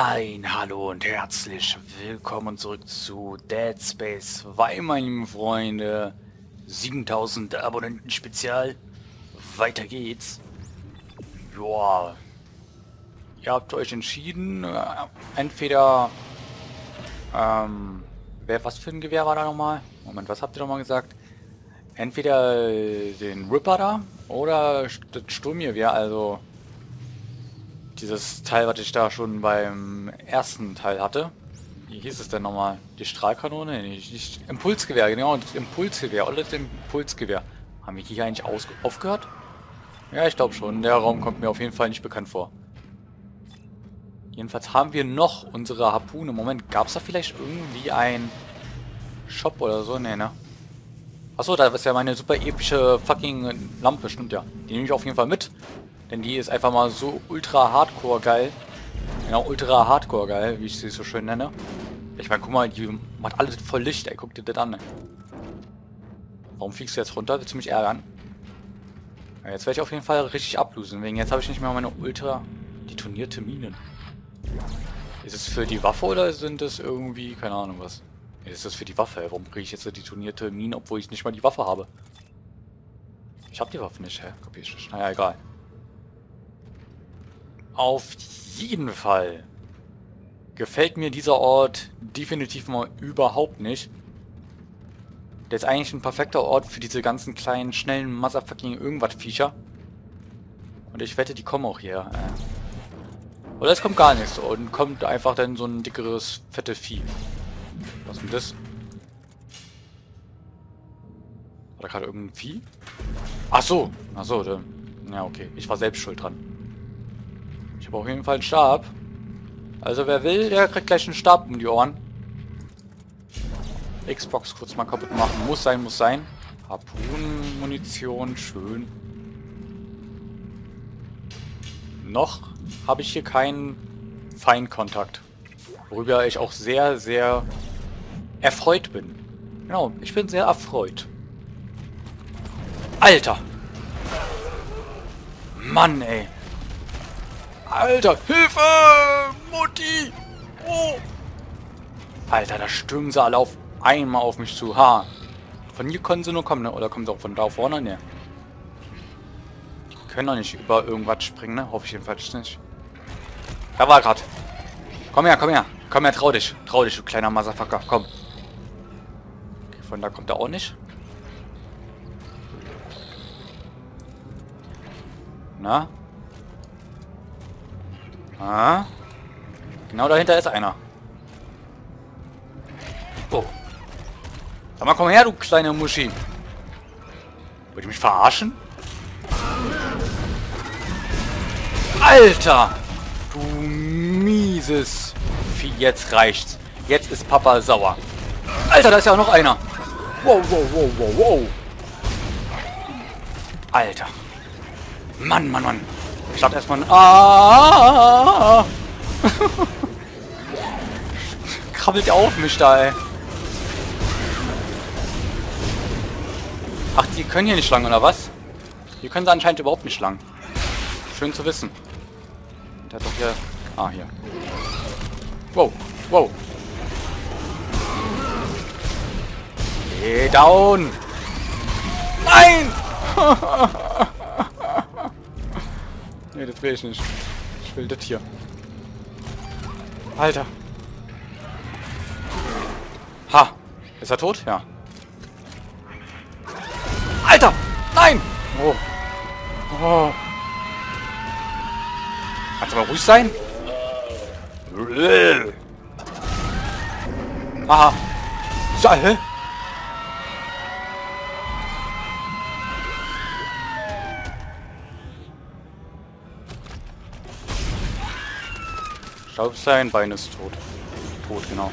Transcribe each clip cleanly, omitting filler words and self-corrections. Ein Hallo und herzlich willkommen zurück zu Dead Space 2, meine Freunde. 7000 Abonnenten Spezial. Weiter geht's. Joa. Ihr habt euch entschieden. Entweder... was für ein Gewehr war da nochmal? Moment, was habt ihr nochmal gesagt? Entweder den Ripper da oder das Sturmgewehr, also... Dieses Teil, was ich da schon beim ersten Teil hatte. Wie hieß es denn nochmal? Die Strahlkanone? Nicht Impulsgewehr, genau. Das Impulsgewehr, oder das Impulsgewehr. Haben wir hier eigentlich aufgehört? Ja, ich glaube schon. Der Raum kommt mir auf jeden Fall nicht bekannt vor. Jedenfalls haben wir noch unsere Harpune. Moment, gab es da vielleicht irgendwie einen Shop oder so? Nee, ne? Achso, da ist ja meine super epische fucking Lampe. Stimmt ja. Die nehme ich auf jeden Fall mit. Denn die ist einfach mal so ultra hardcore geil. Genau, ultra hardcore geil, wie ich sie so schön nenne. Ich meine, guck mal, die macht alles voll Licht, ey. Guck dir das an, ey. Warum fliegst du jetzt runter? Willst du mich ärgern? Ja, jetzt werde ich auf jeden Fall richtig ablosen. Wegen jetzt habe ich nicht mehr meine ultra detonierte Minen. Ist es für die Waffe oder sind es irgendwie, keine Ahnung was? Ist das für die Waffe? Warum kriege ich jetzt eine detonierte Mine, obwohl ich nicht mal die Waffe habe? Ich habe die Waffe nicht, hä? Kopier ich nicht. Naja, egal. Auf jeden Fall gefällt mir dieser Ort definitiv mal überhaupt nicht. Der ist eigentlich ein perfekter Ort für diese ganzen kleinen, schnellen, motherfucking irgendwas-Viecher. Und ich wette, die kommen auch hier. Oder es kommt gar nichts und kommt einfach dann so ein dickeres, fettes Vieh. Was ist denn das? War da gerade irgendein Vieh? Ach so, ja okay, ich war selbst schuld dran. Ich habe auf jeden Fall einen Stab. Also wer will, der kriegt gleich einen Stab um die Ohren. Xbox kurz mal kaputt machen. Muss sein, muss sein. Harpunenmunition, schön. Noch habe ich hier keinen Feindkontakt. Worüber ich auch sehr, sehr erfreut bin. Genau, ich bin sehr erfreut. Alter! Mann, ey! Alter, Hilfe! Mutti! Oh! Alter, da stürmen sie alle auf einmal auf mich zu. Ha! Von hier können sie nur kommen, ne? Oder kommen sie auch von da vorne? Ne. Die können doch nicht über irgendwas springen, ne? Hoffe ich jedenfalls nicht. Da war gerade. Komm her, komm her. Komm her, trau dich. Trau dich, du kleiner Motherfucker. Komm. Okay, von da kommt er auch nicht. Na? Ah. Genau dahinter ist einer. Oh. Sag mal, komm her, du kleine Muschi. Wollt ihr mich verarschen? Alter! Du mieses Vieh, jetzt reicht's. Jetzt ist Papa sauer. Alter, da ist ja auch noch einer. Wow, wow, wow, wow, wow. Alter. Mann, Mann, Mann. Ich dachte erstmal... Krabbelt ja auf mich da, ey. Ach, die können hier nicht lang, oder was? Die können sie anscheinend überhaupt nicht lang. Schön zu wissen. Der hat doch hier... Ah, hier. Wow, wow. Geh down! Nein! Nee, das will ich nicht. Ich will das hier. Alter. Ha. Ist er tot? Ja. Alter! Nein! Oh. Oh. Kannst du mal ruhig sein? Aha. So, hä? Ich glaube, sein Bein ist tot. Tot, genau.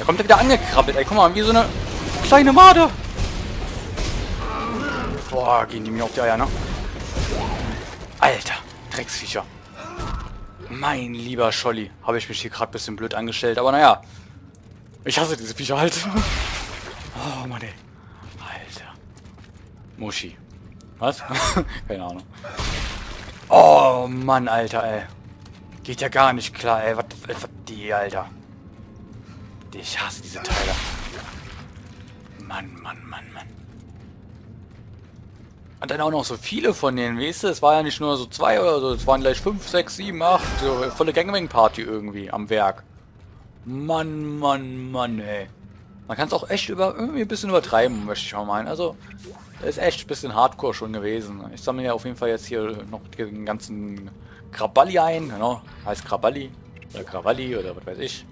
Da kommt er wieder angekrabbelt, ey. Guck mal, wie so eine kleine Made. Boah, gehen die mir auf die Eier, ne? Alter, Drecksviecher. Mein lieber Scholli. Habe ich mich hier gerade ein bisschen blöd angestellt, aber naja. Ich hasse diese Viecher halt. Oh, Mann, ey. Alter. Muschi. Was? Keine Ahnung. Oh, Mann, Alter, ey. Geht ja gar nicht klar, ey. Was die, Alter. Ich hasse diese Teile. Mann, Mann, Mann, Mann. Und dann auch noch so viele von denen, weißt du? Es war ja nicht nur so 2 oder so. Es waren gleich 5, 6, 7, 8. So volle Gangbang-Party irgendwie am Werk. Mann, Mann, Mann, ey. Man kann es auch echt irgendwie ein bisschen übertreiben, möchte ich mal meinen. Also, das ist echt ein bisschen Hardcore schon gewesen. Ich sammle ja auf jeden Fall jetzt hier noch den ganzen Kraballi ein. Genau, heißt Kraballi. Oder Kraballi oder was weiß ich.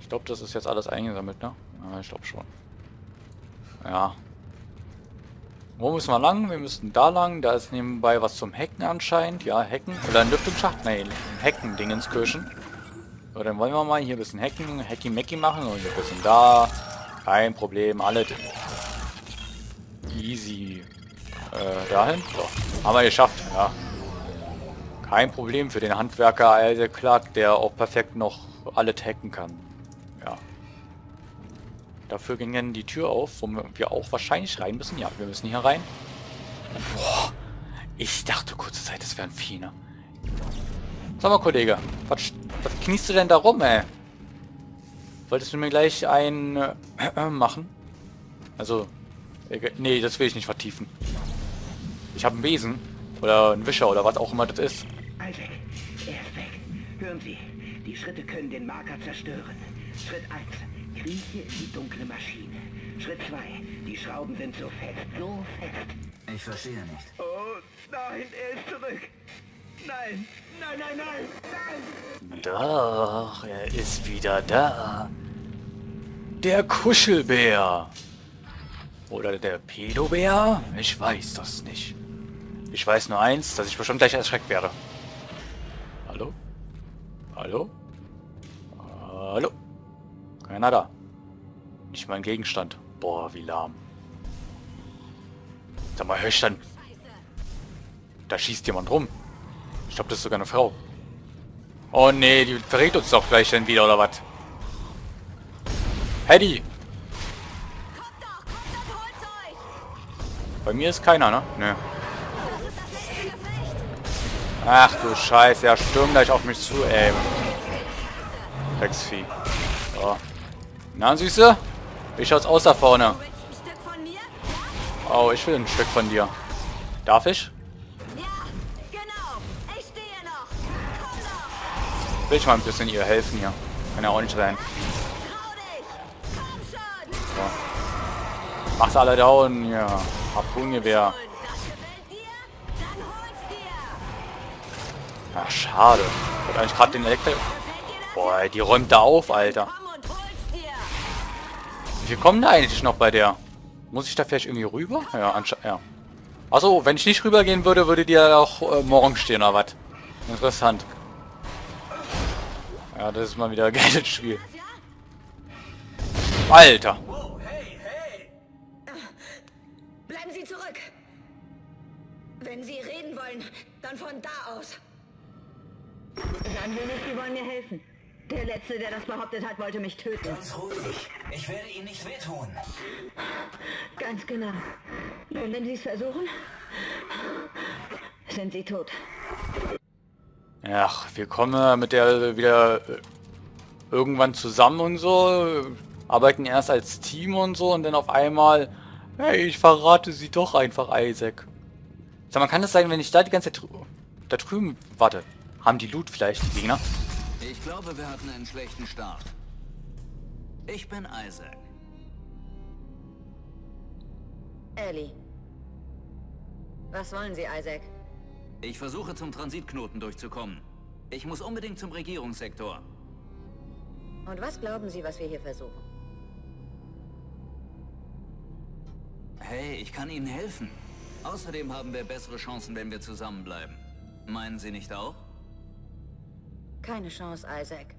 Ich glaube, das ist jetzt alles eingesammelt, ne? Ja, ich glaube schon. Ja. Wo müssen wir lang? Wir müssen da lang. Da ist nebenbei was zum Hacken anscheinend. Ja, Hacken. Oder ein Lüftungsschacht. Nein, Hacken-Ding ins Kirchen. So, dann wollen wir mal hier ein bisschen hacken, Hacky-Macky machen und ein bisschen da. Kein Problem, alles. Easy. Dahin? So, haben wir geschafft, ja. Kein Problem für den Handwerker Isaac Clarke, der auch perfekt noch alles hacken kann. Ja. Dafür ging dann die Tür auf, wo wir auch wahrscheinlich rein müssen. Ja, wir müssen hier rein. Boah, ich dachte kurze Zeit, das wäre ein Vieh, ne? Sag mal, Kollege, was kniest du denn da rum, ey? Wolltest du mir gleich ein machen? Also, nee, das will ich nicht vertiefen. Ich habe einen Besen oder einen Wischer oder was auch immer das ist. Isaac, er ist weg. Hören Sie, die Schritte können den Marker zerstören. Schritt 1, krieche in die dunkle Maschine. Schritt 2, die Schrauben sind so fest, so fest. Ich verstehe nicht. Oh, nein, er ist zurück. Nein, nein, nein, nein, nein! Doch, er ist wieder da. Der Kuschelbär. Oder der Pedobär? Ich weiß das nicht. Ich weiß nur eins, dass ich bestimmt gleich erschreckt werde. Hallo? Hallo? Hallo? Keiner da. Nicht mein Gegenstand. Boah, wie lahm. Sag mal, hör ich dann. Da schießt jemand rum. Ich glaube, das ist sogar eine Frau. Oh nee, die verrät uns doch gleich dann wieder, oder was? Hedy! Bei mir ist keiner, ne? Nö. Ach du Scheiße, ja, stürm gleich auf mich zu, ey. Drecksvieh. So. Na, Süße? Wie schaut's aus da vorne? Oh, ich will ein Stück von dir. Darf ich? Will ich mal ein bisschen ihr helfen hier. Kann ja auch nicht sein. So. Macht alle down hier. Ja. Harpungewehr. Ach, schade. Hat eigentlich gerade den Elektro... Boah, die räumt da auf, Alter. Wie viel kommen da eigentlich noch bei der? Muss ich da vielleicht irgendwie rüber? Ja, anscheinend. Ja. Achso, wenn ich nicht rübergehen würde, würde die ja auch morgen stehen, oder was? Interessant. Ja, das ist mal wieder ein geiles Spiel. Alter! Wow, hey, hey. Bleiben Sie zurück! Wenn Sie reden wollen, dann von da aus. Sagen Sie nicht, Sie wollen mir helfen. Der Letzte, der das behauptet hat, wollte mich töten. Ganz ruhig. Ich werde Ihnen nicht wehtun. Ganz genau. Und wenn Sie es versuchen, sind Sie tot. Ach, wir kommen mit der wieder irgendwann zusammen und so, arbeiten erst als Team und so und dann auf einmal, hey, ich verrate sie doch einfach, Isaac. Sag mal, kann es sein, wenn ich da die ganze Zeit da drüben, warte, haben die Loot vielleicht, die Gegner? Ich glaube, wir hatten einen schlechten Start. Ich bin Isaac. Ellie. Was wollen Sie, Isaac? Ich versuche, zum Transitknoten durchzukommen. Ich muss unbedingt zum Regierungssektor. Und was glauben Sie, was wir hier versuchen? Hey, ich kann Ihnen helfen. Außerdem haben wir bessere Chancen, wenn wir zusammenbleiben. Meinen Sie nicht auch? Keine Chance, Isaac.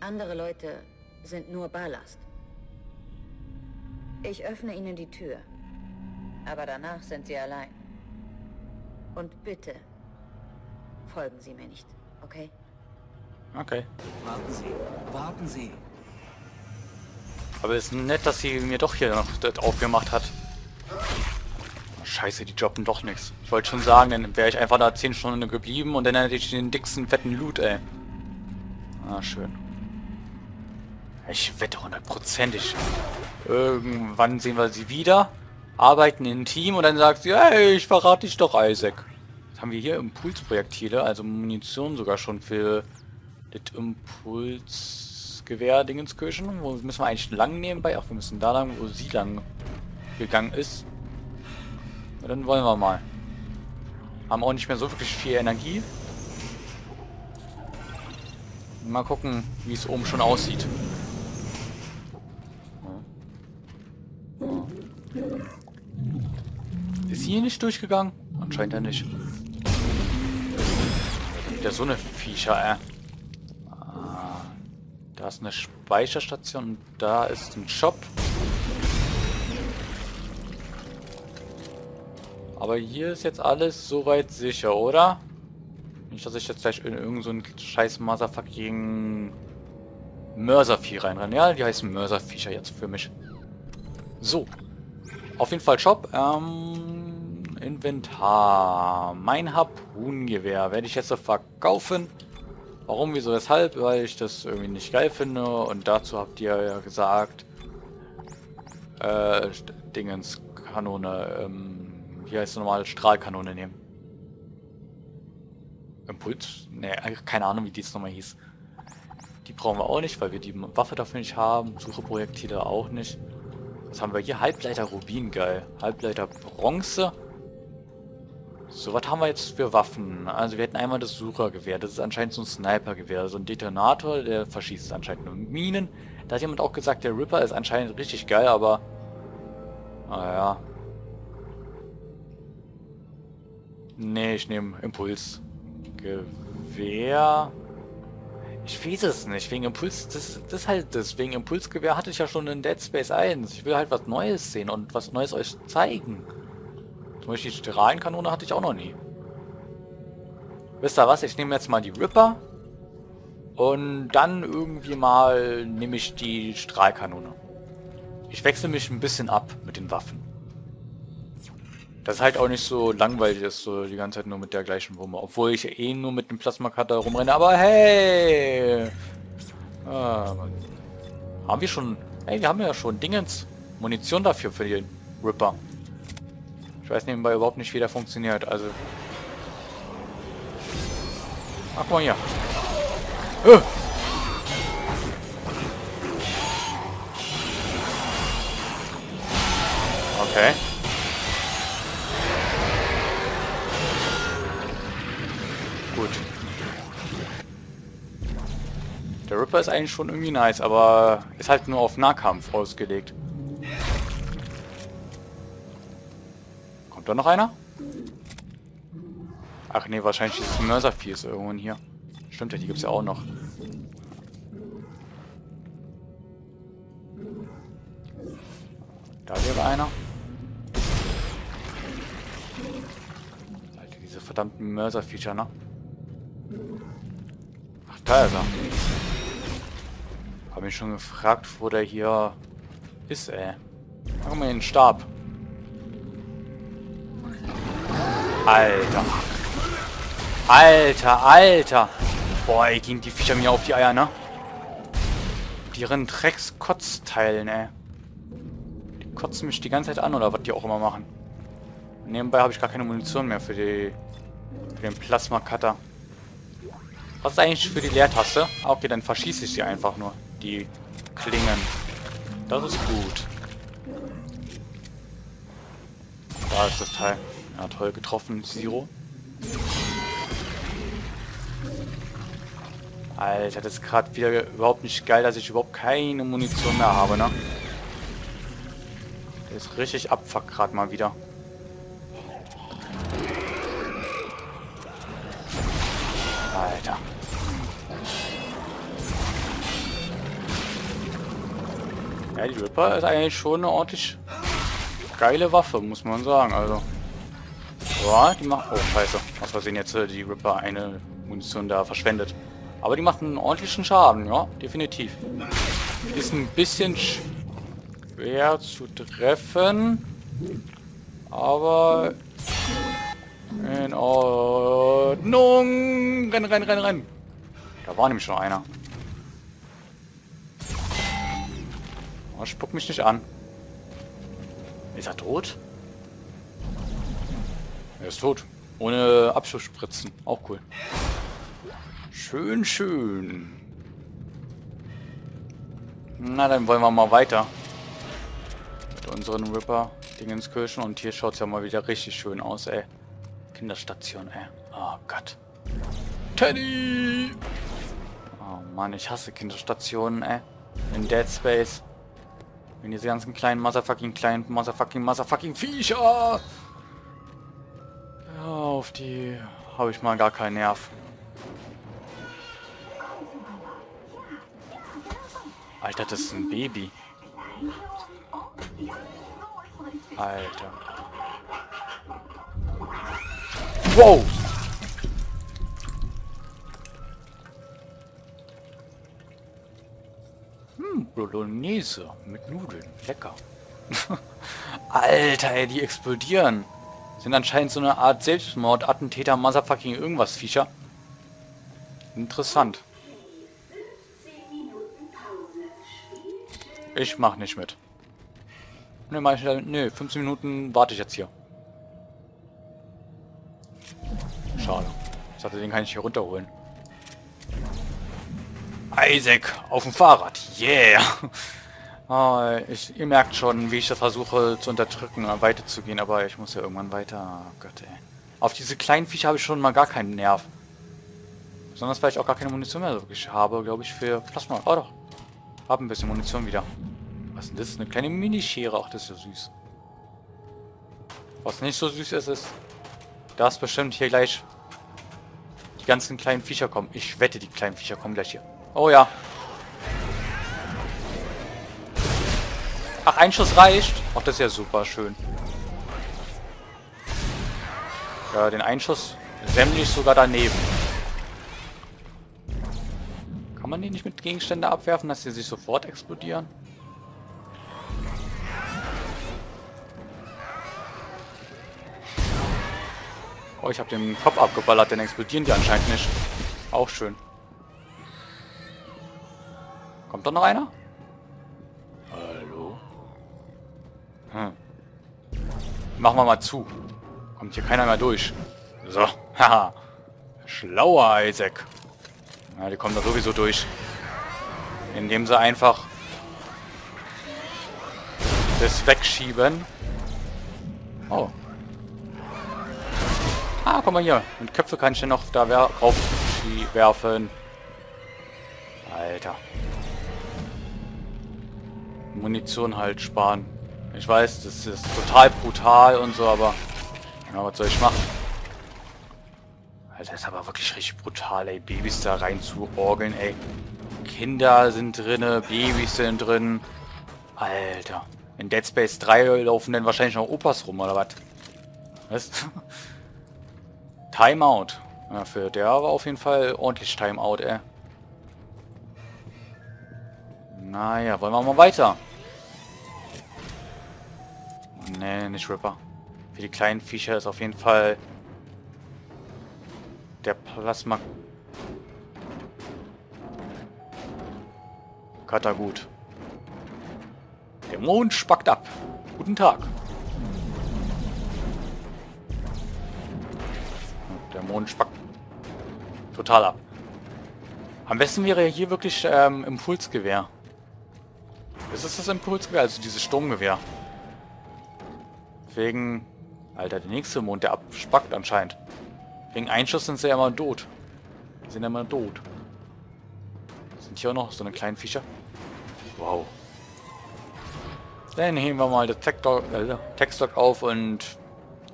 Andere Leute sind nur Ballast. Ich öffne Ihnen die Tür. Aber danach sind Sie allein. Und bitte, folgen Sie mir nicht, okay? Okay. Warten Sie, warten Sie. Aber es ist nett, dass sie mir doch hier noch das aufgemacht hat. Scheiße, die droppen doch nichts. Ich wollte schon sagen, dann wäre ich einfach da 10 Stunden geblieben und dann hätte ich den dicksten, fetten Loot, ey. Ah, schön. Ich wette hundertprozentig. Irgendwann sehen wir sie wieder, arbeiten in einem Team und dann sagt sie, hey, ich verrate dich doch, Isaac. Jetzt haben wir hier Impulsprojektile, also Munition sogar schon für das Impulsgewehr Dingenskirchen. Wo müssen wir eigentlich lang nebenbei? Ach, wir müssen da lang, wo sie lang gegangen ist. Ja, dann wollen wir mal. Haben auch nicht mehr so wirklich viel Energie. Mal gucken, wie es oben schon aussieht. Ist hier nicht durchgegangen? Anscheinend ja nicht. Wieder so eine Viecher, da ist eine Speicherstation und da ist ein Shop. Aber hier ist jetzt alles soweit sicher, oder? Nicht, dass ich jetzt gleich in irgend so einen scheiß motherfucking Mörservieh reinrenne. Ja, die heißen Mörserviecher jetzt für mich. So. Auf jeden Fall Shop. Inventar. Mein Harpunengewehr werde ich jetzt so verkaufen. Warum, wieso, weshalb? Weil ich das irgendwie nicht geil finde. Und dazu habt ihr ja gesagt, Dingens-Kanone, wie heißt es nochmal? Strahlkanone nehmen. Impuls? Ne, keine Ahnung, wie die jetzt nochmal hieß. Die brauchen wir auch nicht, weil wir die Waffe dafür nicht haben. Sucheprojektile auch nicht. Was haben wir hier? Halbleiter Rubin, geil. Halbleiter Bronze. So, was haben wir jetzt für Waffen? Also wir hätten einmal das Suchergewehr. Das ist anscheinend so ein Snipergewehr. So ein Detonator, der verschießt anscheinend nur Minen. Da hat jemand auch gesagt, der Ripper ist anscheinend richtig geil, aber... Naja. Ne, ich nehme Impulsgewehr. Ich weiß es nicht. Wegen Impuls, das ist halt das. Wegen Impulsgewehr hatte ich ja schon in Dead Space 1. Ich will halt was Neues sehen und was Neues euch zeigen. Zum Beispiel die Strahlenkanone hatte ich auch noch nie. Wisst ihr was? Ich nehme jetzt mal die Ripper. Und dann irgendwie mal nehme ich die Strahlkanone. Ich wechsle mich ein bisschen ab mit den Waffen. Das ist halt auch nicht so langweilig, ist so die ganze Zeit nur mit der gleichen Wumme. Obwohl ich eh nur mit dem Plasma Cutter rumrenne, aber hey! Haben wir schon... Ey, wir haben ja schon Dingens. Munition dafür für den Ripper. Ich weiß nebenbei überhaupt nicht, wie der funktioniert, also... Ach, guck mal hier. Okay. Gut. Der Ripper ist eigentlich schon irgendwie nice, aber ist halt nur auf Nahkampf ausgelegt. Kommt da noch einer? Ach nee, wahrscheinlich dieses Mörservieh ist irgendwo hier. Stimmt ja, die gibt es ja auch noch. Da wäre einer. Alter, diese verdammten Mörserviecher, ne? Ach, da ist er. Hab mich schon gefragt, wo der hier ist, ey. Guck mal, den Stab. Alter. Alter, Alter. Boah, ey, gingen die Viecher mir auf die Eier, ne? Die rennen Dreckskotzteilen, ey. Die kotzen mich die ganze Zeit an, oder was die auch immer machen. Nebenbei habe ich gar keine Munition mehr für den Plasma-Cutter. Was ist eigentlich für die Leertaste? Ah, okay, dann verschieße ich sie einfach nur. Die Klingen. Das ist gut. Da ist das Teil. Ja, toll, getroffen, Zero. Alter, das ist gerade wieder überhaupt nicht geil, dass ich überhaupt keine Munition mehr habe, ne? Das ist richtig Abfuck gerade mal wieder. Alter. Ja, die Ripper ist eigentlich schon eine ordentlich geile Waffe, muss man sagen. Also. Ja, die macht... Oh, scheiße. Aus Versehen jetzt die Ripper eine Munition da verschwendet. Aber die macht einen ordentlichen Schaden, ja. Definitiv. Ist ein bisschen schwer zu treffen. Aber in Ordnung. Renn, renn, renn, renn. Da war nämlich schon einer. Oh, spuck mich nicht an. Ist er tot? Er ist tot. Ohne Abschussspritzen. Auch cool. Schön, schön. Na, dann wollen wir mal weiter. Mit unseren Ripper-Dingenskirchen. Und hier schaut es ja mal wieder richtig schön aus, ey. Kinderstation, ey. Oh Gott. Teddy! Oh Mann, ich hasse Kinderstationen, ey. In Dead Space. Wenn diese ganzen kleinen motherfucking Viecher. Ja, auf die habe ich mal gar keinen Nerv. Alter, das ist ein Baby. Alter. Wow! Bolognese mit Nudeln. Lecker. Alter, ey, die explodieren. Sind anscheinend so eine Art Selbstmord, Attentäter, Motherfucking irgendwas Viecher. Interessant. Ich mach nicht mit. Ne, mach ich nicht. Ne, 15 Minuten warte ich jetzt hier. Schade. Ich dachte, den kann ich hier runterholen. Isaac auf dem Fahrrad. Yeah! Oh, ihr merkt schon, wie ich das versuche zu unterdrücken, weiterzugehen, aber ich muss ja irgendwann weiter. Oh Gott, ey. Auf diese kleinen Viecher habe ich schon mal gar keinen Nerv. Besonders weil ich auch gar keine Munition mehr wirklich habe, glaube ich, für Plasma. Oh doch. Hab ein bisschen Munition wieder. Was ist denn das? Eine kleine Minischere. Ach, das ist ja süß. Was nicht so süß ist, ist, dass bestimmt hier gleich die ganzen kleinen Viecher kommen. Ich wette, die kleinen Viecher kommen gleich hier. Oh ja. Ach, ein Schuss reicht. Ach, das ist ja super schön. Ja, den Einschuss sämtlich sogar daneben. Kann man die nicht mit Gegenständen abwerfen, dass sie sich sofort explodieren? Oh, ich habe den Kopf abgeballert, denn explodieren die anscheinend nicht. Auch schön. Kommt da noch einer? Hallo? Hm. Machen wir mal zu. Kommt hier keiner mehr durch. So. Haha. Schlauer Isaac. Na, die kommen da sowieso durch. Indem sie einfach das wegschieben. Oh. Ah, guck mal hier. Und Köpfe kann ich ja noch da drauf werfen. Alter. Munition halt sparen. Ich weiß, das ist total brutal und so, aber... Ja, was soll ich machen? Alter, das ist aber wirklich richtig brutal, ey. Babys da rein zu orgeln, ey. Kinder sind drinne, Babys sind drin. Alter. In Dead Space 3 laufen dann wahrscheinlich noch Opas rum, oder was? Was? Timeout. Ja, für der war auf jeden Fall ordentlich Timeout, ey. Naja, wollen wir mal weiter. Nee, nicht Ripper. Für die kleinen Viecher ist auf jeden Fall der Plasma Cutter gut. Der Mond spackt ab. Guten Tag. Der Mond spackt total ab. Am besten wäre hier wirklich Impulsgewehr. Das ist das Impulsgewehr, also dieses Sturmgewehr. Wegen... Alter, der nächste Mond, der abspackt anscheinend. Wegen Einschuss sind sie ja immer tot. Die sind ja immer tot. Sind hier auch noch so eine kleine Viecher? Wow. Dann heben wir mal den Textlog auf und...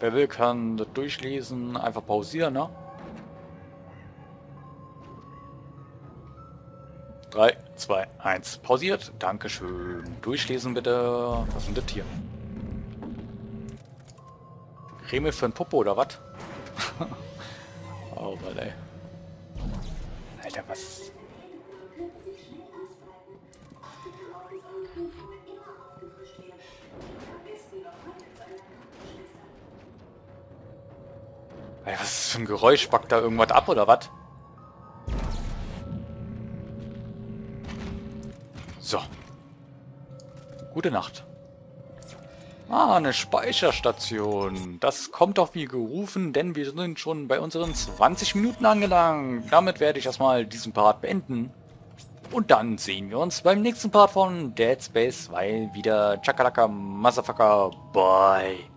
Wer will, kann das durchlesen. Einfach pausieren, ne? 3, 2, 1. Pausiert. Dankeschön. Durchlesen bitte. Was ist denn das hier? Creme für ein Popo oder was? Oh Mann, ey. Alter, was? für ein Geräusch? Backt da irgendwas ab oder was? So. Gute Nacht. Ah, eine Speicherstation. Das kommt doch wie gerufen, denn wir sind schon bei unseren 20 Minuten angelangt. Damit werde ich erstmal diesen Part beenden. Und dann sehen wir uns beim nächsten Part von Dead Space 2 wieder. Chakalaka, Motherfucker, bye.